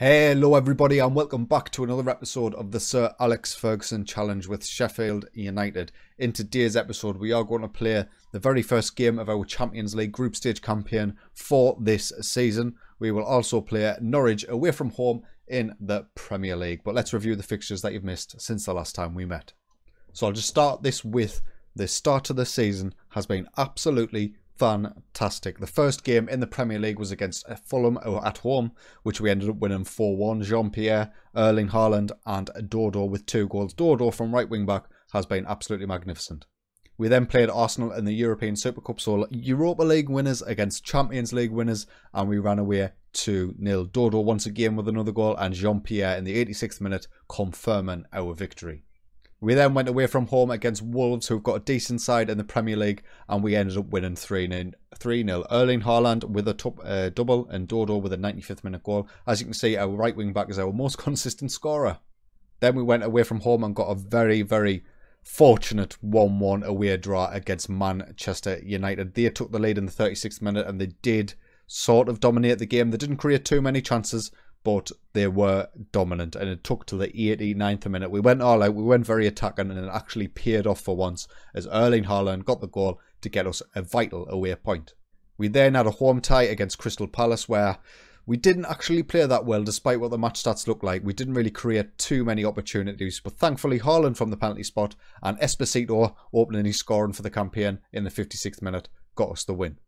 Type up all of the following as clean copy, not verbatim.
Hello everybody and welcome back to another episode of the Sir Alex Ferguson Challenge with Sheffield United. In today's episode we are going to play the very first game of our Champions League group stage campaign for this season. We will also play Norwich away from home in the Premier League. But let's review the fixtures that you've missed since the last time we met. So I'll just start this with the start of the season has been absolutely fantastic. The first game in the Premier League was against Fulham at home, which we ended up winning 4-1. Jean-Pierre, Erling Haaland and Dodo with 2 goals. Dodo from right wing back has been absolutely magnificent. We then played Arsenal in the European Super Cup, so Europa League winners against Champions League winners, and we ran away 2-0. Dodo once again with another goal and Jean-Pierre in the 86th minute confirming our victory. We then went away from home against Wolves, who've got a decent side in the Premier League, and we ended up winning 3-0. Erling Haaland with a top double and Dodo with a 95th minute goal. As you can see, our right wing back is our most consistent scorer. Then we went away from home and got a very, very fortunate 1-1 away draw against Manchester United. They took the lead in the 36th minute and they did sort of dominate the game. They didn't create too many chances, but they were dominant, and it took to the 89th minute. We went all out, we went very attacking, and it actually paid off for once as Erling Haaland got the goal to get us a vital away point. We then had a home tie against Crystal Palace where we didn't actually play that well despite what the match stats looked like. We didn't really create too many opportunities, but thankfully Haaland from the penalty spot and Esposito opening his scoring for the campaign in the 56th minute got us the win.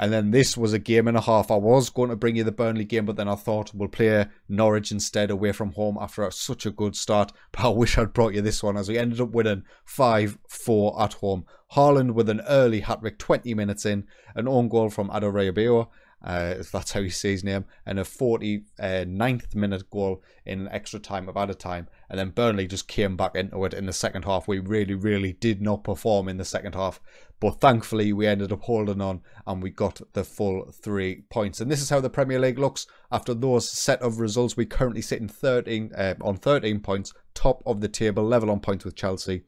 And then this was a game and a half. I was going to bring you the Burnley game, but then I thought we'll play Norwich instead away from home after such a good start. But I wish I'd brought you this one as we ended up winning 5-4 at home. Haaland with an early hat-trick 20 minutes in, an own goal from Adeyemi Bayo, if that's how you say his name, and a 49th minute goal in an extra time of added time. And then Burnley just came back into it in the second half. We really, really did not perform in the second half. But thankfully, we ended up holding on and we got the full 3 points. And this is how the Premier League looks. After those set of results, we currently sit in 13 points, top of the table, level on points with Chelsea.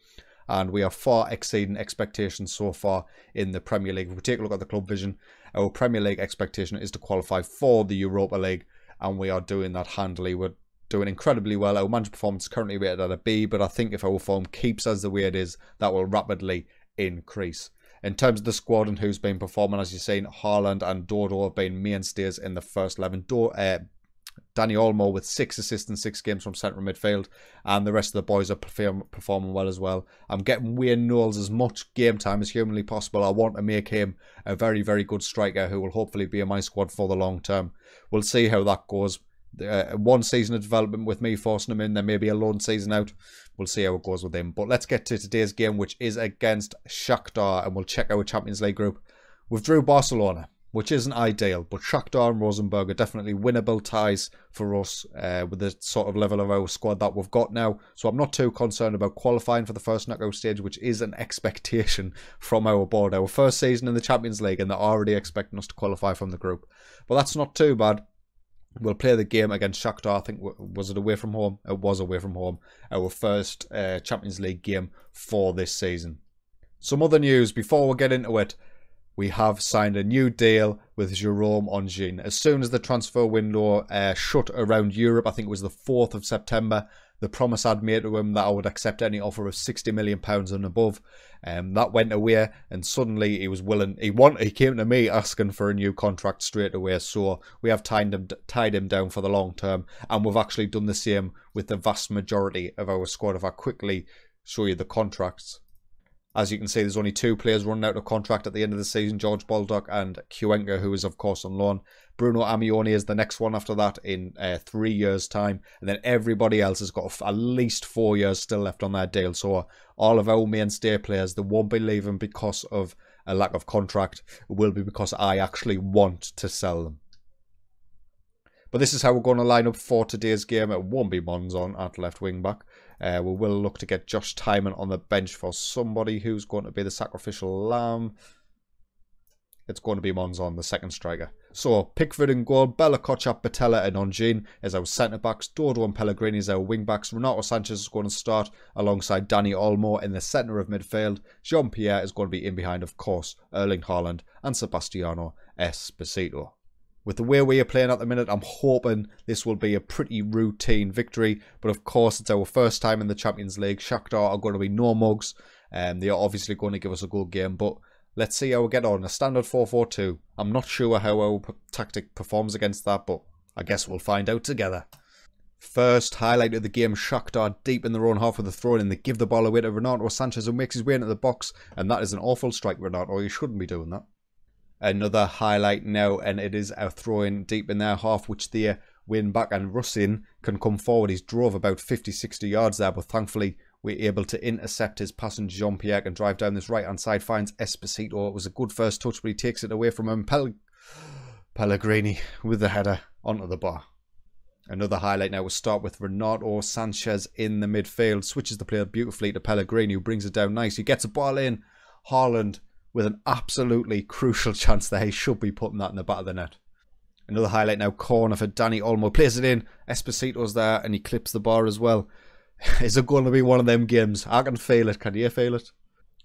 And we are far exceeding expectations so far in the Premier League. If we take a look at the club vision, our Premier League expectation is to qualify for the Europa League. And we are doing that handily. We're doing incredibly well. Our manager performance is currently rated at a B. But I think if our form keeps as the way it is, that will rapidly increase. In terms of the squad and who's been performing, as you've seen, Haaland and Dodo have been mainstays in the first 11. Dani Olmo with 6 assists in 6 games from central midfield. And the rest of the boys are performing well as well. I'm getting Wes Knowles as much game time as humanly possible. I want to make him a very, very good striker who will hopefully be in my squad for the long term. We'll see how that goes. One season of development with me forcing him in, then maybe a loan season out. We'll see how it goes with him. But let's get to today's game, which is against Shakhtar, and we'll check our Champions League group. We've drew Barcelona, which isn't ideal, but Shakhtar and Rosenborg are definitely winnable ties for us with the sort of level of our squad that we've got now. So I'm not too concerned about qualifying for the first knockout stage, which is an expectation from our board. Our first season in the Champions League, and they're already expecting us to qualify from the group. But that's not too bad. We'll play the game against Shakhtar. I think, was it away from home? It was away from home. Our first Champions League game for this season. Some other news before we get into it. We have signed a new deal with Jerome Onguéné. As soon as the transfer window shut around Europe, I think it was the 4th of September, the promise I'd made to him that I would accept any offer of £60 million and above. That went away, and suddenly he was willing. He came to me asking for a new contract straight away. So we have tied him down for the long term, and we've actually done the same with the vast majority of our squad. If I quickly show you the contracts, as you can see, there's only 2 players running out of contract at the end of the season: George Baldock and Cuenca, who is of course on loan. Bruno Amione is the next one after that in 3 years' time. And then everybody else has got at least 4 years still left on their deal. So all of our mainstay players that won't be leaving because of a lack of contract will be because I actually want to sell them. But this is how we're going to line up for today's game. It won't be Monzon at left wing back. We will look to get Josh Tymon on the bench for somebody who's going to be the sacrificial lamb. It's going to be Monzon, the second striker. So Pickford in goal, Belacocha, Patella and Onjin as our centre-backs. Dodo and Pellegrini as our wing-backs. Renato Sanchez is going to start alongside Dani Olmo in the centre of midfield. Jean-Pierre is going to be in behind, of course, Erling Haaland and Sebastiano Esposito. With the way we are playing at the minute, I'm hoping this will be a pretty routine victory. But of course, it's our first time in the Champions League. Shakhtar are going to be no mugs. They are obviously going to give us a good game. But let's see how we get on. A standard 4-4-2. I'm not sure how our tactic performs against that, but I guess we'll find out together. First highlight of the game, Shakhtar deep in their own half with a throw in. They give the ball away to Renato Sanchez, who makes his way into the box. And that is an awful strike, Renato. You shouldn't be doing that. Another highlight now, and it is a throw-in deep in their half, which they win back, and Russin can come forward. He's drove about 50-60 yards there, but thankfully we're able to intercept his pass, and Jean-Pierre can drive down this right-hand side, finds Esposito. It was a good first touch, but he takes it away from him. Pellegrini with the header onto the bar. Another highlight now will start with Renato Sanchez in the midfield, switches the player beautifully to Pellegrini, who brings it down nice. He gets a ball in. Haaland with an absolutely crucial chance there. He should be putting that in the back of the net. Another highlight now, corner for Dani Olmo. Plays it in. Esposito's there and he clips the bar as well. Is it going to be one of them games? I can feel it. Can you feel it?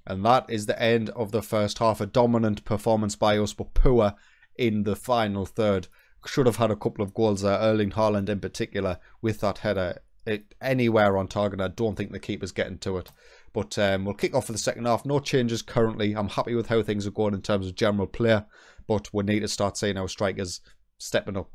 And that is the end of the first half. A dominant performance by us, but poor in the final third. Should have had a couple of goals there. Erling Haaland in particular with that header. It, anywhere on target. I don't think the keeper's getting to it. But we'll kick off for the second half. No changes currently. I'm happy with how things are going in terms of general player. But we need to start seeing our strikers stepping up.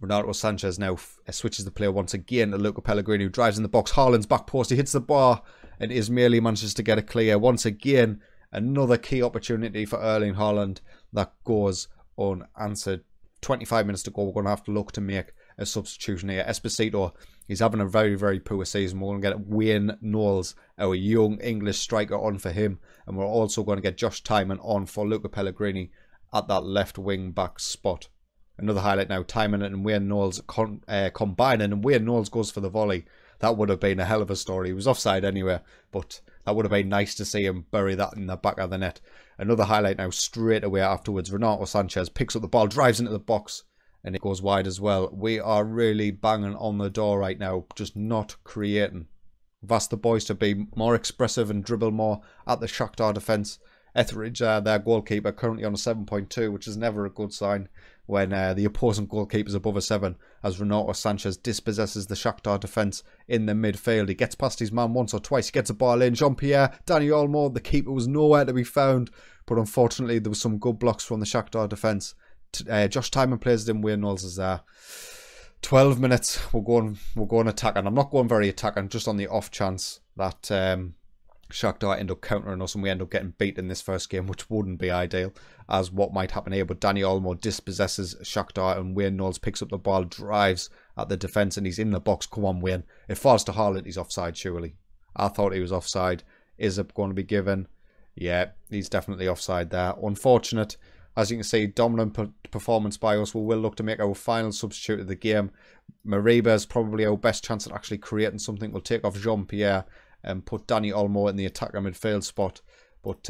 Renato Sanchez now switches the player once again to Luca Pellegrini, who drives in the box. Haaland's back post. He hits the bar and Ismaili manages to get it clear. Once again, another key opportunity for Erling Haaland that goes unanswered. 25 minutes to go. We're going to have to look to make a substitution here. Esposito, he's having a very, very poor season. We're going to get Wayne Knowles, our young English striker, on for him. And we're also going to get Josh Tymon on for Luca Pellegrini at that left wing back spot. Another highlight now, Tymon and Wayne Knowles combining. And Wayne Knowles goes for the volley. That would have been a hell of a story. He was offside anyway, but that would have been nice to see him bury that in the back of the net. Another highlight now, straight away afterwards. Renato Sanchez picks up the ball, drives into the box. And it goes wide as well. We are really banging on the door right now. Just not creating. I've asked the boys to be more expressive and dribble more at the Shakhtar defence. Etheridge, their goalkeeper, currently on a 7.2, which is never a good sign when the opposing goalkeeper is above a 7. As Renato Sanchez dispossesses the Shakhtar defence in the midfield. He gets past his man once or twice. He gets a ball in. Jean-Pierre, Dani Olmo, the keeper was nowhere to be found. But unfortunately, there were some good blocks from the Shakhtar defence. Josh Tymon plays it in. Wayne Knowles is there. 12 minutes. We're going attacking. I'm not going very attacking. Just on the off chance that Shakhtar end up countering us and we end up getting beat in this first game, which wouldn't be ideal, as what might happen here. But Dani Olmo dispossesses Shakhtar and Wayne Knowles picks up the ball, drives at the defence, and he's in the box. Come on, Wayne. It falls to Haaland. He's offside, surely. I thought he was offside. Is it going to be given? Yeah, he's definitely offside there. Unfortunate. As you can see, dominant performance by us. We will look to make our final substitute of the game. Moriba is probably our best chance at actually creating something. We'll take off Jean-Pierre and put Dani Olmo in the attacker midfield spot. But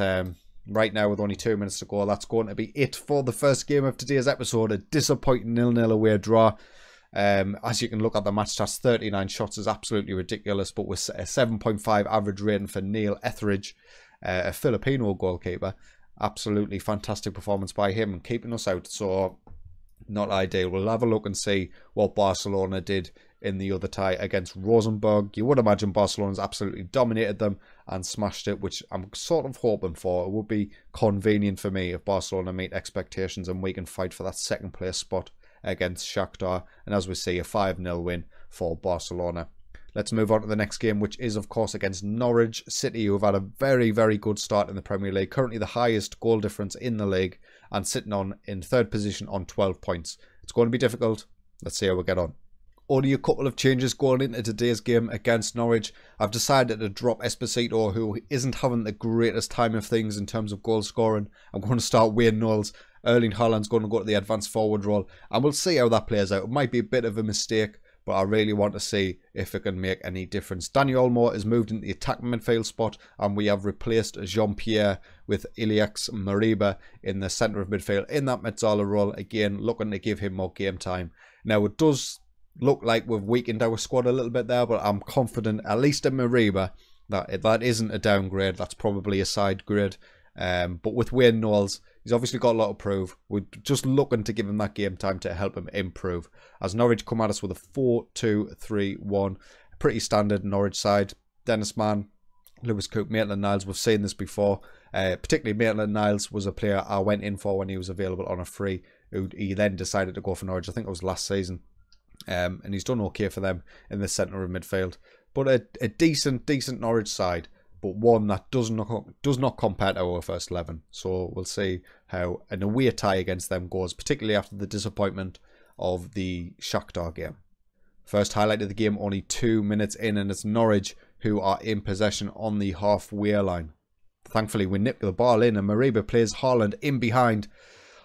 right now, with only 2 minutes to go, that's going to be it for the first game of today's episode. A disappointing 0-0 away draw. As you can look at the match stats, 39 shots is absolutely ridiculous. But with a 7.5 average rating for Neil Etheridge, a Filipino goalkeeper. Absolutely fantastic performance by him and keeping us out, so not ideal. We'll have a look and see what Barcelona did in the other tie against Rosenborg. You would imagine Barcelona's absolutely dominated them and smashed it, which I'm sort of hoping for. It would be convenient for me if Barcelona meet expectations and we can fight for that second place spot against Shakhtar. And as we see, a 5-0 win for Barcelona. Let's move on to the next game, which is, of course, against Norwich City, who have had a very, very good start in the Premier League. Currently the highest goal difference in the league and sitting in third position on 12 points. It's going to be difficult. Let's see how we get on. Only a couple of changes going into today's game against Norwich. I've decided to drop Esposito, who isn't having the greatest time of things in terms of goal scoring. I'm going to start Wayne Knowles. Erling Haaland's going to go to the advanced forward role. And we'll see how that plays out. It might be a bit of a mistake, but I really want to see if it can make any difference. Dani Olmo has moved into the attacking midfield spot, and we have replaced Jean-Pierre with Illiax Moriba in the centre of midfield in that Mezzala role. Again, looking to give him more game time. Now, it does look like we've weakened our squad a little bit there, but I'm confident, at least in Moriba, that that isn't a downgrade. That's probably a side grade. But with Wayne Knowles, He's obviously got a lot to prove. We're just looking to give him that game time to help him improve. As Norwich come at us with a 4-2-3-1. Pretty standard Norwich side. Dennis Mann, Lewis Cook, Maitland-Niles. We've seen this before. Particularly Maitland-Niles was a player I went in for when he was available on a free. He then decided to go for Norwich. I think it was last season. And he's done okay for them in the centre of midfield. But a decent Norwich side. But one that does not compare to our first 11. So we'll see how an away tie against them goes, particularly after the disappointment of the Shakhtar game. First highlight of the game, only 2 minutes in, and it's Norwich who are in possession on the halfway line. Thankfully, we nipped the ball in, and Moriba plays Haaland in behind.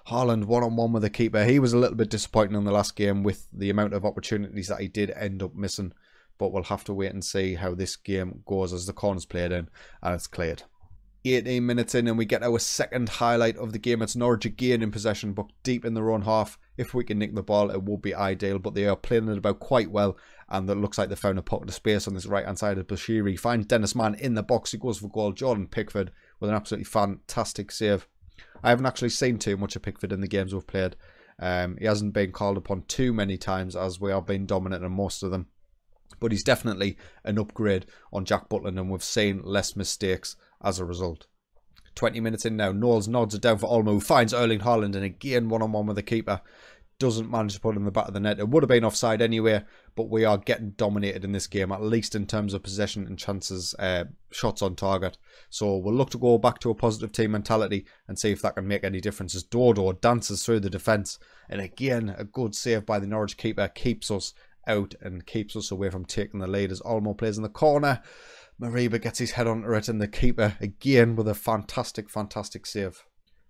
Haaland one-on-one with the keeper. He was a little bit disappointing in the last game with the amount of opportunities that he did end up missing. But we'll have to wait and see how this game goes as the corner's played in and it's cleared. 18 minutes in and we get our second highlight of the game. It's Norwich again in possession but deep in their own half. If we can nick the ball it would be ideal, but they are playing it about quite well and it looks like they found a pocket of space on this right hand side of Bashiri. Finds Dennis Mann in the box, he goes for goal. Jordan Pickford with an absolutely fantastic save. I haven't actually seen too much of Pickford in the games we've played. He hasn't been called upon too many times as we have been dominant in most of them. But he's definitely an upgrade on Jack Butland and we've seen less mistakes as a result. 20 minutes in now, Knowles nods it down for Olmo, who finds Erling Haaland and again one-on-one with the keeper. Doesn't manage to put it in the back of the net. It would have been offside anyway, but we are getting dominated in this game, at least in terms of possession and chances, shots on target. So we'll look to go back to a positive team mentality and see if that can make any difference as Dodo dances through the defence. And again, a good save by the Norwich keeper keeps us out and keeps us away from taking the lead as Olmo plays in the corner. Moriba gets his head onto it and the keeper again with a fantastic save.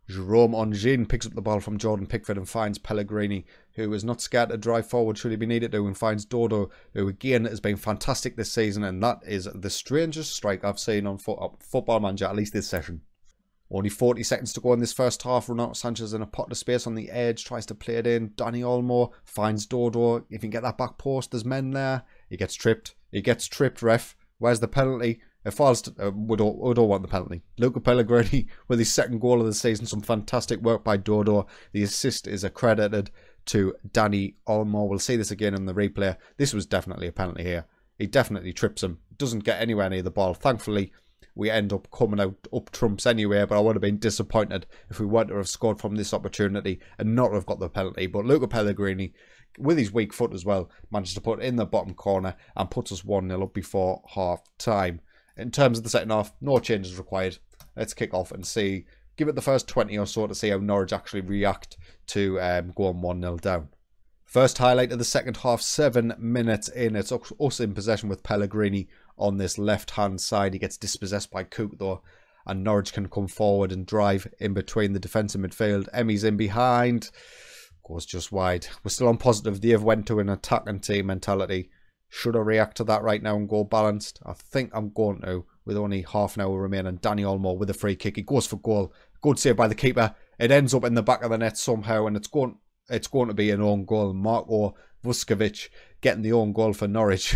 Jerome Onguéné picks up the ball from Jordan Pickford and finds Pellegrini, who is not scared to drive forward should he be needed to, and finds Dodo, who again has been fantastic this season, and that is the strangest strike I've seen on Football Manager, at least this session. Only 40 seconds to go in this first half. Renato Sanchez in a pot of space on the edge. Tries to play it in. Dani Olmo finds Dodo. If he can get that back post, there's men there. He gets tripped. He gets tripped, ref. Where's the penalty? It falls to... we don't want the penalty. Luca Pellegrini with his second goal of the season. Some fantastic work by Dodo. The assist is accredited to Dani Olmo. We'll see this again in the replay. This was definitely a penalty here. He definitely trips him. Doesn't get anywhere near the ball. Thankfully... we end up coming out up trumps anyway, but I would have been disappointed if we weren't to have scored from this opportunity and not have got the penalty. But Luca Pellegrini, with his weak foot as well, managed to put it in the bottom corner and puts us 1-0 up before half-time. In terms of the second half, no changes required. Let's kick off and see, give it the first 20 or so to see how Norwich actually react to going 1-0 down. First highlight of the second half, 7 minutes in. It's us in possession with Pellegrini on this left-hand side. He gets dispossessed by Cook, though, and Norwich can come forward and drive in between the defence and midfield. Emmy's in behind. Goes just wide. We're still on positive. They've went to an attack and team mentality. Should I react to that right now and go balanced? I think I'm going to, with only half an hour remaining. Dani Olmo with a free kick. He goes for goal. Good save by the keeper. It ends up in the back of the net somehow, and it's going to be an own goal. Marko Vuskovic getting the own goal for Norwich.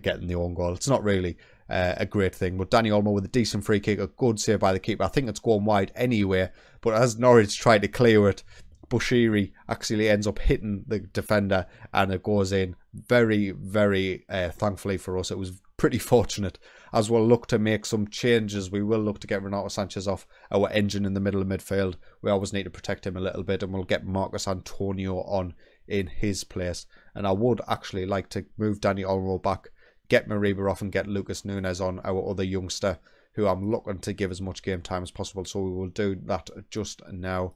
Getting the own goal. It's not really a great thing. But Dani Olmo with a decent free kick. A good save by the keeper. I think it's going wide anyway. But as Norwich tried to clear it, Bashiri actually ends up hitting the defender. And it goes in. Very, very thankfully for us. It was pretty fortunate. As we'll look to make some changes, we will look to get Renato Sanchez off our engine in the middle of midfield. We always need to protect him a little bit, and we'll get Marcus Antonio on in his place. And I would actually like to move Dani Olmo back, get Moriba off, and get Lucas Nunes on, our other youngster, who I'm looking to give as much game time as possible. So we will do that just now.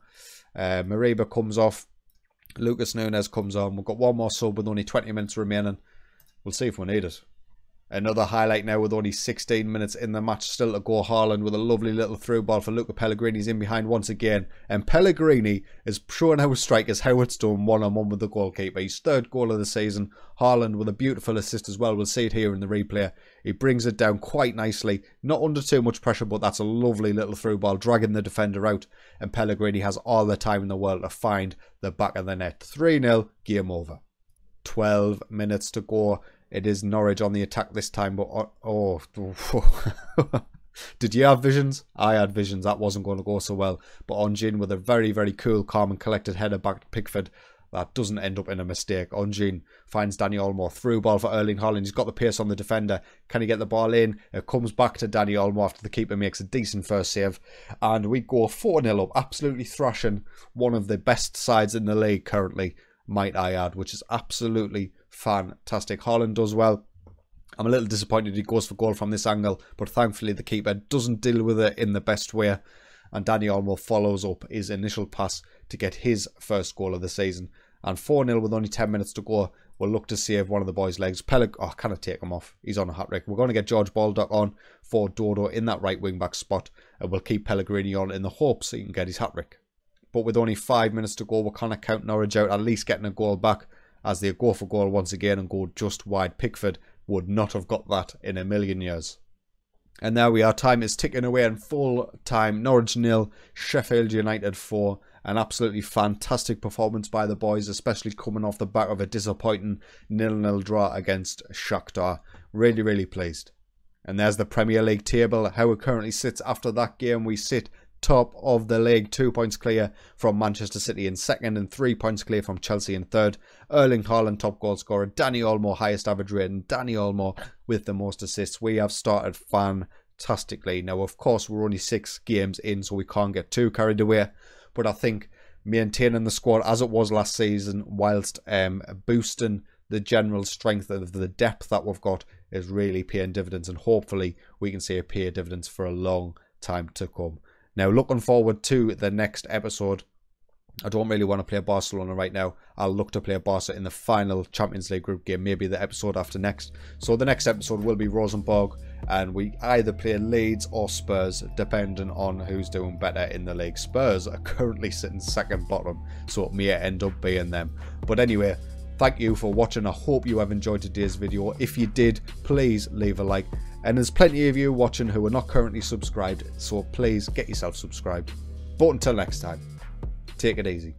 Moriba comes off, Lucas Nunes comes on. We've got one more sub with only 20 minutes remaining. We'll see if we need it. Another highlight now with only 16 minutes in the match still to go. Haaland with a lovely little through ball for Luca Pellegrini. He's in behind once again. And Pellegrini is showing our strikers how it's done one-on-one with the goalkeeper. His third goal of the season. Haaland with a beautiful assist as well. We'll see it here in the replay. He brings it down quite nicely. Not under too much pressure, but that's a lovely little through ball, dragging the defender out. And Pellegrini has all the time in the world to find the back of the net. 3-0, game over. 12 minutes to go. It is Norwich on the attack this time, but oh, Did you have visions? I had visions. That wasn't going to go so well. But Onjin with a very, very cool, calm and collected header back to Pickford. That doesn't end up in a mistake. Onjin finds Dani Olmo. Through ball for Erling Haaland. He's got the pace on the defender. Can he get the ball in? It comes back to Dani Olmo after the keeper makes a decent first save. And we go 4-0 up. Absolutely thrashing one of the best sides in the league currently, might I add, which is absolutely fantastic. Haaland does well. I'm a little disappointed he goes for goal from this angle, but thankfully the keeper doesn't deal with it in the best way. And Dani Olmo follows up his initial pass to get his first goal of the season. And 4-0 with only 10 minutes to go. We'll look to save one of the boys' legs. Oh, can I take him off? He's on a hat-trick. We're going to get George Baldock on for Dodo in that right wing-back spot. And we'll keep Pellegrini on in the hopes he can get his hat-trick. But with only 5 minutes to go, we can't count Norwich out, at least getting a goal back, as they go for goal once again and go just wide. Pickford would not have got that in a million years. And there we are. Time is ticking away in full time. Norwich 0, Sheffield United 4. An absolutely fantastic performance by the boys, especially coming off the back of a disappointing 0-0 draw against Shakhtar. Really, really pleased. And there's the Premier League table, how it currently sits after that game. We sit top of the league, 2 points clear from Manchester City in second and 3 points clear from Chelsea in third. Erling Haaland, top goal scorer. Dani Olmo, highest average rating. Dani Olmo with the most assists. We have started fantastically. Now, of course, we're only 6 games in, so we can't get too carried away. But I think maintaining the squad as it was last season, whilst boosting the general strength of the depth that we've got, is really paying dividends. And hopefully we can see it pay dividends for a long time to come. Now, looking forward to the next episode. I don't really want to play Barcelona right now. I'll look to play Barca in the final Champions League group game, maybe the episode after next. So the next episode will be Rosenborg, and we either play Leeds or Spurs, depending on who's doing better in the league. Spurs are currently sitting second bottom, so it may end up being them. But anyway, thank you for watching. I hope you have enjoyed today's video. If you did, please leave a like. And there's plenty of you watching who are not currently subscribed, so please get yourself subscribed. But until next time, take it easy.